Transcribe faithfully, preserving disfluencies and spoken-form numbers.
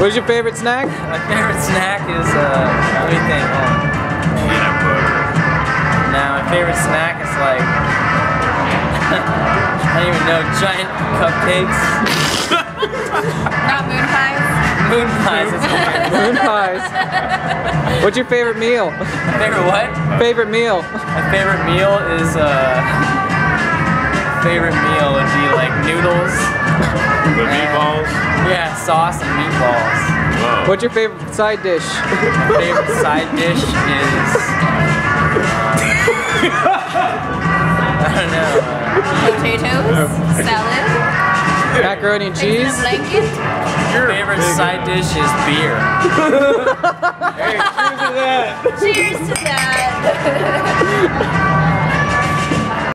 What's your favorite snack? My favorite snack is, uh, let me think. Peanut butter. Now, my favorite snack is like, I don't even know, giant cupcakes. Not moon pies? Moon pies is okay. Moon pies. What's your favorite meal? My favorite what? Favorite meal. My favorite meal is, uh, favorite meal would be like noodles. The meatballs? Yeah, sauce and meatballs. Whoa. What's your favorite side dish? My favorite side dish is... Uh, I don't know. Uh, Potatoes? Salad? Macaroni and cheese? A blanket? Your favorite side dish is beer. Hey, cheers to that! Cheers to that!